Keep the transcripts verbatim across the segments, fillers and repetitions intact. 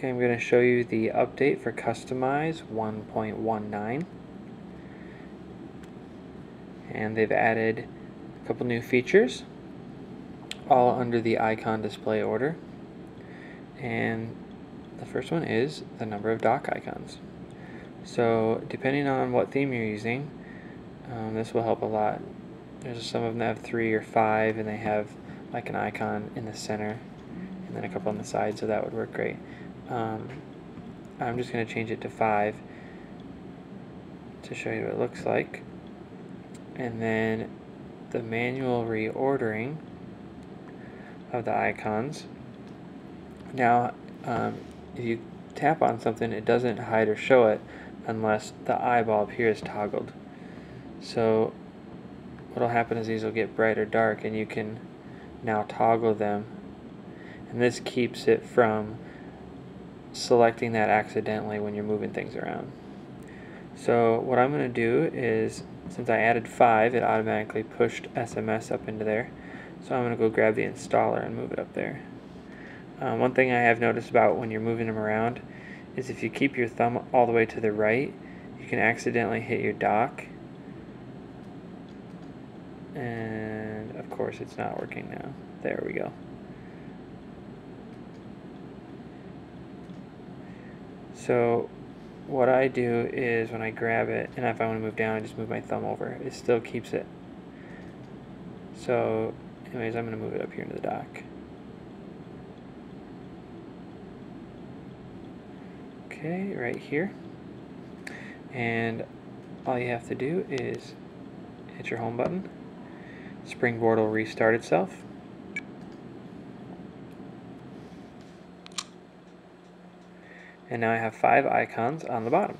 Okay, I'm going to show you the update for Customize one point nineteen. And they've added a couple new features, all under the icon display order. And the first one is the number of dock icons. So depending on what theme you're using, um, this will help a lot. There's some of them that have three or five, and they have like an icon in the center and then a couple on the side, so that would work great. Um, I'm just going to change it to five to show you what it looks like. And then the manual reordering of the icons. Now, um, if you tap on something, it doesn't hide or show it unless the eyeball up here is toggled. So what will happen is these will get bright or dark, and you can now toggle them. And this keeps it from selecting that accidentally when you're moving things around. So what I'm going to do is, since I added five, it automatically pushed S M S up into there. So I'm going to go grab the installer and move it up there. Uh, one thing I have noticed about when you're moving them around is if you keep your thumb all the way to the right, you can accidentally hit your dock. And of course it's not working now. There we go. So what I do is when I grab it, and if I want to move down, I just move my thumb over. It still keeps it. So anyways, I'm going to move it up here into the dock. Okay, right here, and all you have to do is hit your home button. Springboard will restart itself. And now I have five icons on the bottom.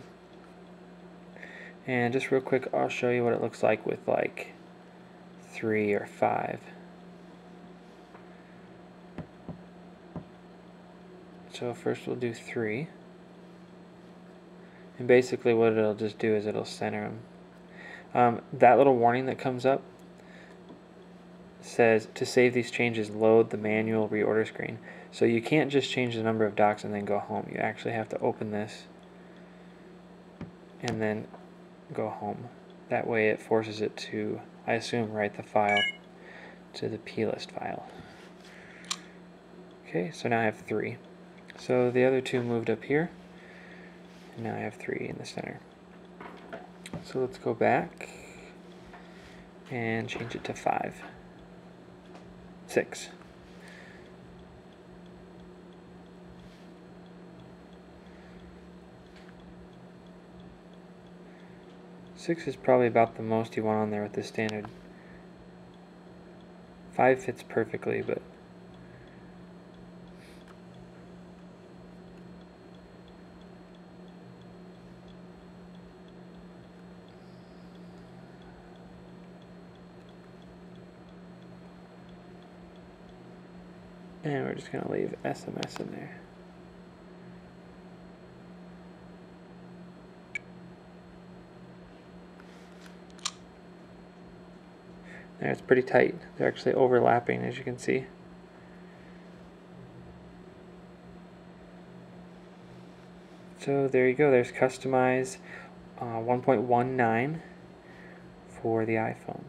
And just real quick, I'll show you what it looks like with like three or five. So first we'll do three. And basically what it'll just do is it'll center them. Um, that little warning that comes up says to save these changes, load the manual reorder screen. So you can't just change the number of docks and then go home. You actually have to open this and then go home. That way it forces it to, I assume, write the file to the plist file. Okay, so now I have three. So the other two moved up here. Now I have three in the center. So let's go back and change it to five, six. Six is probably about the most you want on there with the standard. Five fits perfectly, but and we're just going to leave S M S in there. There, it's pretty tight. They're actually overlapping, as you can see. So there you go. There's Customize uh, one point nineteen for the iPhone.